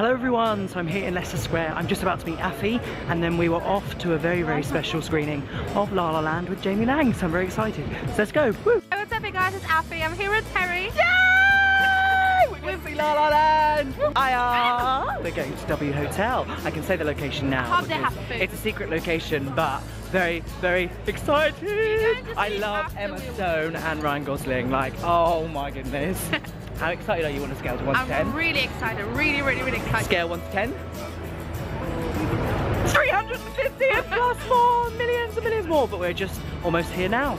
Hello everyone, so I'm here in Leicester Square. I'm just about to meet Affie, and then we were off to a very, very special screening of La La Land with Jamie Laing, so I'm very excited. So let's go. Woo. Hey, what's up you guys, it's Affie. I'm here with Terry. Yay! We're going to see La La Land. We're going to W Hotel. I can say the location now. It's a secret location, but very, very excited. I love Emma Stone and Ryan Gosling. Like, oh my goodness. How excited are you on a scale to 1 to 10? I'm really excited, really excited. Scale 1 to 10? 350 and plus more, millions and millions more, but we're just almost here now.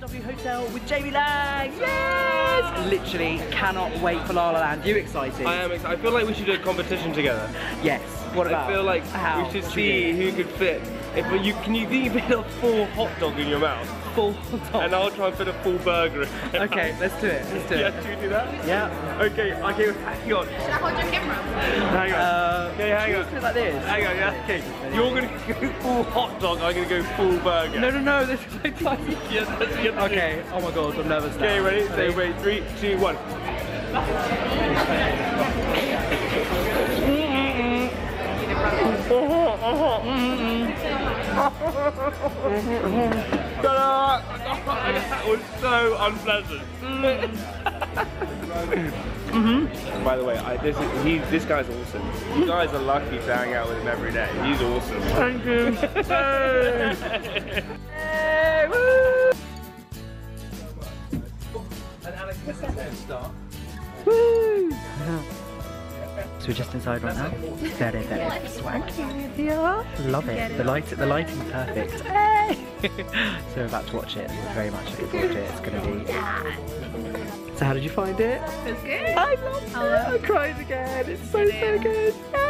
W Hotel with Jamie Laing. Yes! Literally cannot wait for La La Land. You excited? I am excited. I feel like we should do a competition together. Yes. What about? I feel like we should see who could fit. If you can, you think you fit a full hot dog in your mouth? Full hot dog. And I'll try and fit a full burger. Okay, let's do it. Let's do it. Yeah, should we do that? Yeah. Okay. Okay. Hang on. Should I hold your camera? Hang on. Okay, hang on. Like this. Hang on. Yeah. Okay. You're gonna go full hot dog. I'm gonna go full burger. No, no, no. This is so tiny. Yes. Okay. Oh my God. I'm nervous now. Okay. Ready? So wait. 3, 2, 1. That was so unpleasant. By the way, this guy's awesome. You guys are lucky to hang out with him every day. He's awesome. Thank you. Hey, woo! And Alex, let's let them start. Woo! So we're just inside right now. There. Swag. Love it. The lighting's perfect. Hey! So we're about to watch it. We're very much looking forward to it. It's gonna be. So how did you find it? It was good. I loved it. I cried again. It's so good. Yeah.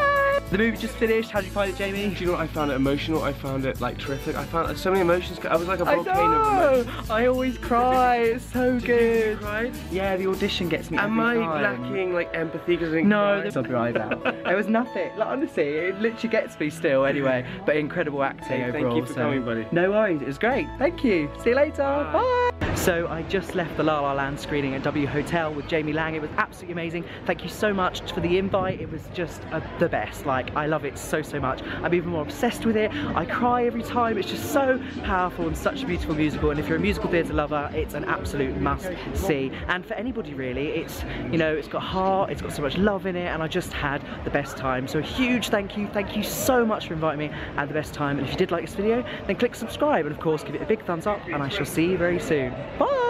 The movie just finished. How did you find it, Jamie? Do you know what? I found it emotional. I found it like terrific. I found so many emotions. I was like a volcano of emotions. I always cry. It's so good. Right? Yeah. The audition gets me. Am I lacking like empathy because I didn't cry? No. Sob your eyes out. It was nothing. Like, honestly, it literally gets me still. Anyway, but incredible acting overall. Thank you for coming, buddy. No worries. It was great. Thank you. See you later. Bye. So I just left the La La Land screening at W Hotel with Jamie Laing. It was absolutely amazing. Thank you so much for the invite. It was just the best. Like, I love it so much. I'm even more obsessed with it. I cry every time. It's just so powerful and such a beautiful musical. And if you're a musical theatre lover, it's an absolute must see. And for anybody really, it's, you know, it's got heart, it's got so much love in it, and I just had the best time. So a huge thank you. Thank you so much for inviting me. I had the best time. And if you did like this video, then click subscribe and of course give it a big thumbs up, and I shall see you very soon. Bye!